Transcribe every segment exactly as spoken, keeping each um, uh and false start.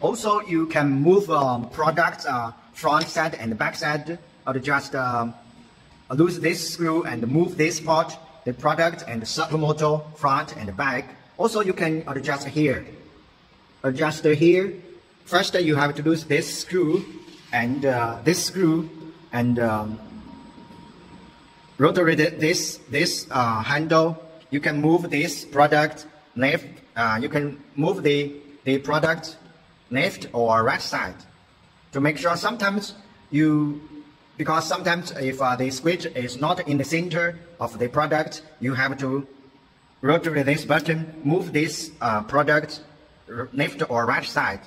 Also, you can move um, products uh, front side and back side, or just um, lose this screw and move this part, the product and the motor front and back. Also, you can adjust here. Adjust here. First, you have to lose this screw and uh, this screw and um, rotate this this uh, handle. You can move this product left. Uh, you can move the the product left or right side to make sure. Sometimes you, because sometimes if uh, the switch is not in the center of the product, you have to rotate this button, move this uh, product left or right side.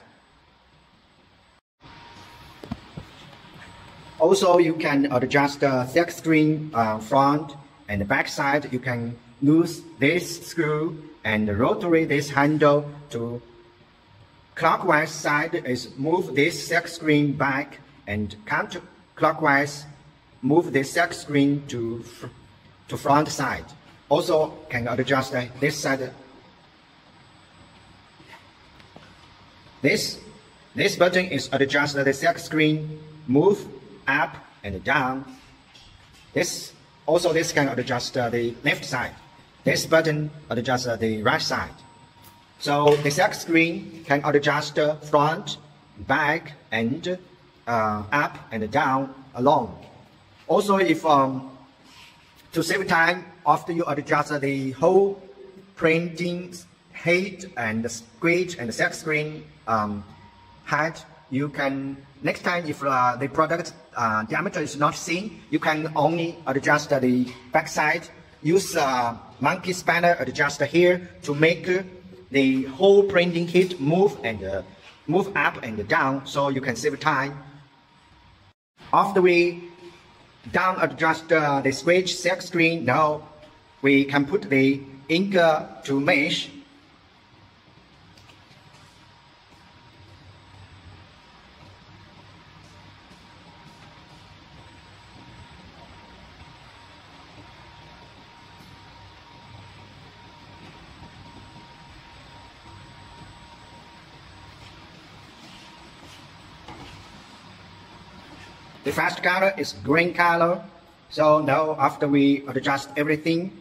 Also, you can adjust the select screen uh, front and back side. You can lose this screw and rotate this handle to clockwise side is move this select screen back, and counterclockwise move this select screen to to front side. Also, can adjust uh, this side. This this button is adjust the select screen move up and down. This also this can adjust uh, the left side. This button adjusts uh, the right side. So the select screen can adjust uh, front, back, and uh, up and down alone. Also, if um, to save time, after you adjust the whole printing height and squeeze and select screen um, height, you can next time if uh, the product uh, diameter is not seen, you can only adjust the back side. Use uh, monkey spanner adjuster here to make the whole printing kit move and uh, move up and down, so you can save time. After we down adjust uh, the switch select screen, now we can put the inker to mesh. The first color is green color, so now after we adjust everything,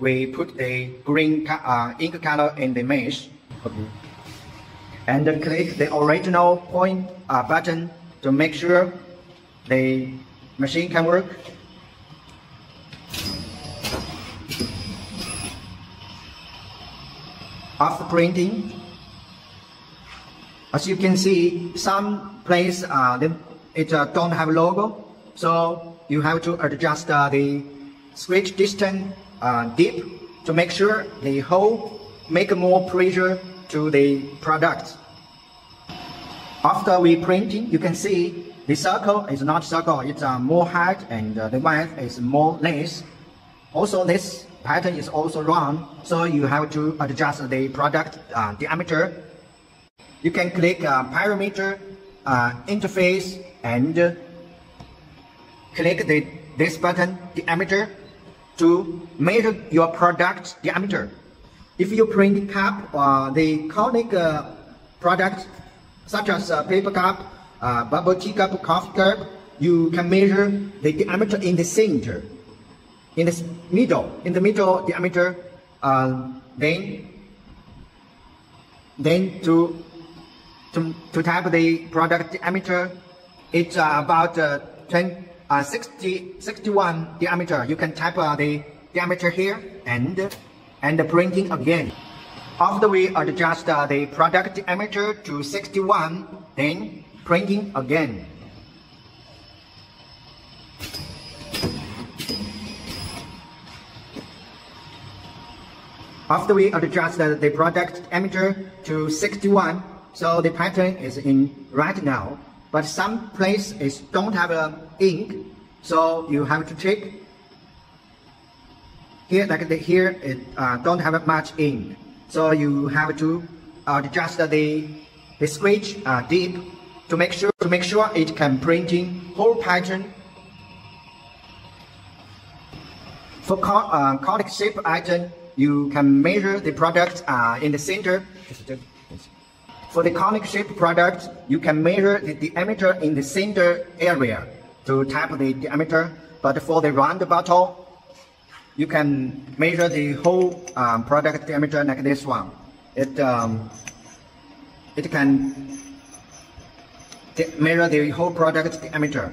we put the green co uh, ink color in the mesh, okay. And then click the original point uh, button to make sure the machine can work. After printing, as you can see, some place uh, the It uh, don't have logo, so you have to adjust uh, the switch distance uh, dip to make sure the hole make more pressure to the product. After we printing, you can see the circle is not circle; it's uh, more height and uh, the width is more less. Also, this pattern is also round, so you have to adjust the product uh, diameter. You can click uh, parameter uh, interface. And uh, click the, this button diameter to measure your product diameter. If you print cup, uh, the conic uh, product such as uh, paper cup, uh, bubble tea cup, coffee cup, you can measure the diameter in the center, in the middle, in the middle diameter. Uh, then, then to to to type the product diameter. It's uh, about uh, twenty, uh, sixty, sixty-one diameter. You can type uh, the diameter here and and the printing again. After we adjust uh, the product diameter to sixty-one, then printing again. After we adjust uh, the product diameter to sixty-one, so the pattern is in right now. But some places don't have uh, ink, so you have to check. Here, like the, here, it uh, don't have much ink, so you have to adjust the the switch uh, dip to make sure to make sure it can printing whole pattern. For conic uh, shape item, you can measure the product uh, in the center. For the conic shape product, you can measure the diameter in the cylinder area to type the diameter. But for the round bottle, you can measure the whole um, product diameter like this one. It um, it can measure the whole product diameter.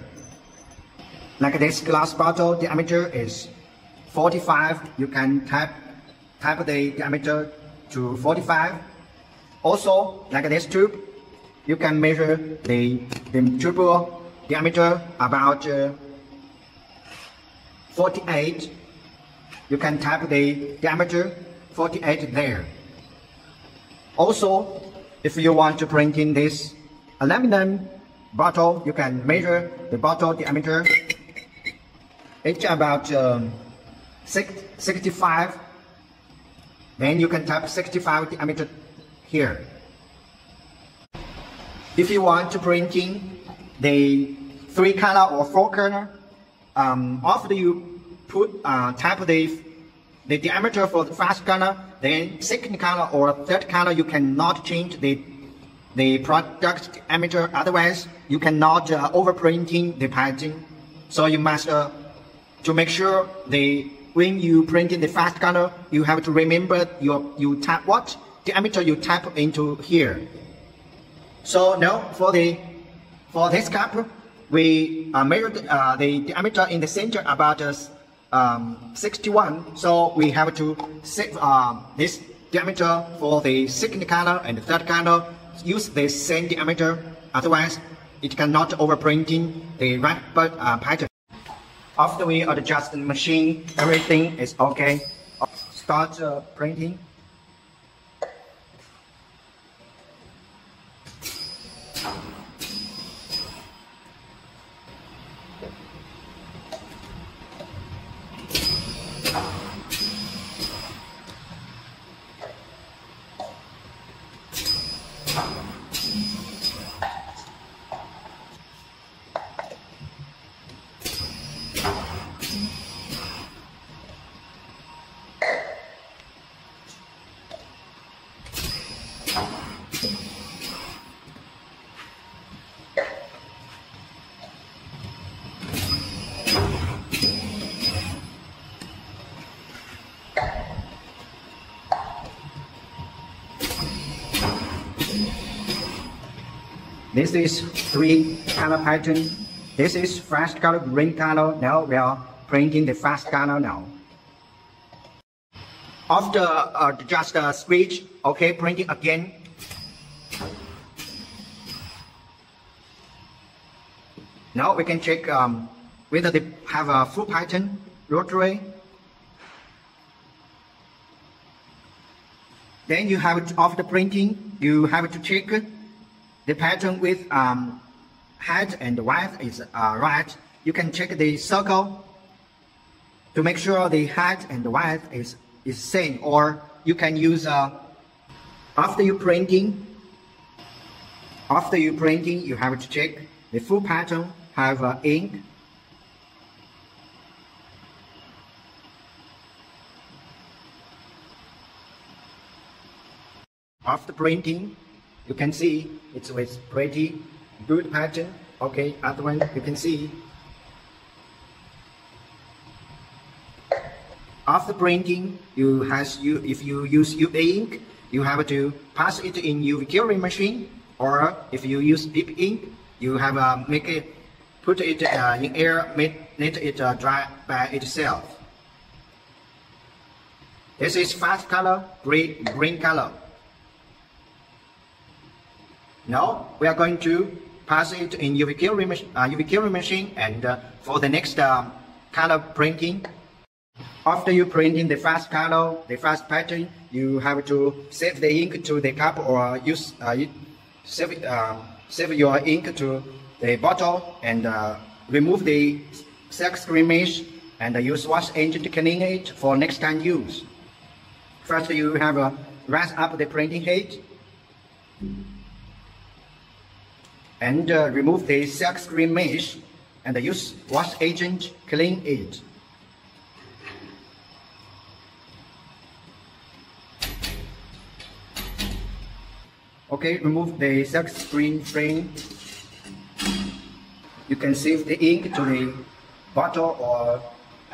Like this glass bottle diameter is forty-five. You can type type the diameter to forty-five. Also, like this tube, you can measure the the tube diameter about uh, forty-eight. You can type the diameter forty-eight there. Also, if you want to print in this aluminum bottle, you can measure the bottle diameter. It's about um, sixty-five. Then you can type sixty-five diameter here. If you want to print in the three color or four color, um, after you put uh, type the the diameter for the first color, then second color or third color, you cannot change the the product diameter. Otherwise, you cannot uh, overprinting the pattern. So you must. Uh, To make sure the when you print in the first color, you have to remember your you type what diameter you type into here. So now for the for this cup, we uh, measured uh, the diameter in the center about um, sixty-one. So we have to save uh, this diameter for the second color and the third color. Use the same diameter, otherwise it cannot overprinting the right uh, pattern. After we adjust the machine, everything is okay. Start uh, printing. This is three color pattern. This is first color, green color. Now we are printing the first color now. After uh, just uh, switch, okay, printing again. Now we can check um, whether they have a full pattern, rotary. Then you have to, after printing, you have to check the pattern with um, height and width is uh, right. You can check the circle to make sure the height and width is is same. Or you can use uh, after you printing. After you printing, you have to check the full pattern have uh, ink. After printing, you can see it's with pretty good pattern. Okay, other one you can see. After printing, you has you if you use U V ink, you have to pass it in U V curing machine. Or if you use deep ink, you have uh, make it put it uh, in air, make let it uh, dry by itself. This is fast color, green green color. Now we are going to pass it in U V curing uh, machine and uh, for the next um, color printing. After you printing the first color, the first pattern, you have to save the ink to the cup or use uh, save, uh, save your ink to the bottle and uh, remove the silkscreen mesh and uh, use wash engine to clean it for next time use. First you have to uh, rinse up the printing head and uh, remove the silkscreen mesh and uh, use wash agent clean it. Okay, remove the silk screen frame. You can save the ink to the bottle or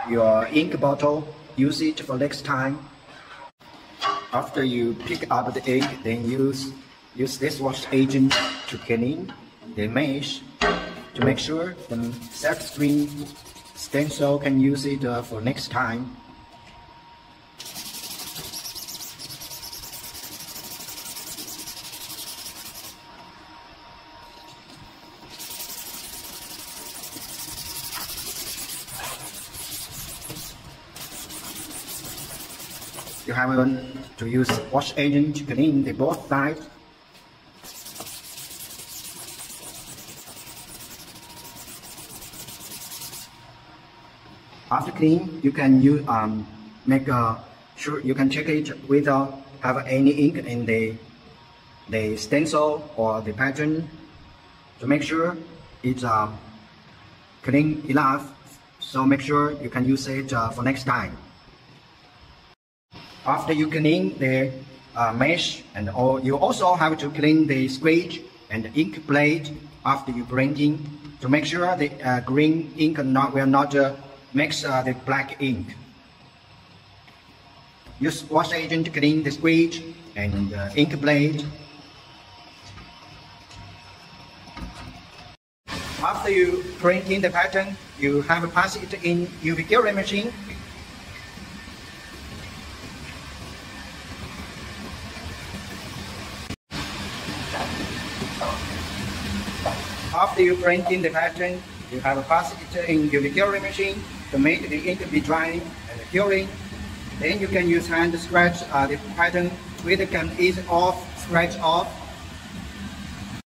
your ink bottle. Use it for next time. After you pick up the ink, then use use this wash agent to clean the mesh to make sure the silk screen stencil can use it uh, for next time. You have to use wash agent to clean the both sides. After clean, you can use um make a sure you can check it whether have any ink in the the stencil or the pattern to make sure it's uh, clean enough. So make sure you can use it uh, for next time. After you clean the uh, mesh, and all, you also have to clean the scratch and the ink plate after you printing to make sure the uh, green ink not, will not uh, mix uh, the black ink. Use wash agent to clean the scratch and uh, ink plate. After you print in the pattern, you have to pass it in U V curing machine. After you print in the pattern, you have a pass it in the curing machine to make the ink be drying and curing. Then you can use hand to scratch uh, the pattern with the can ease off, scratch off.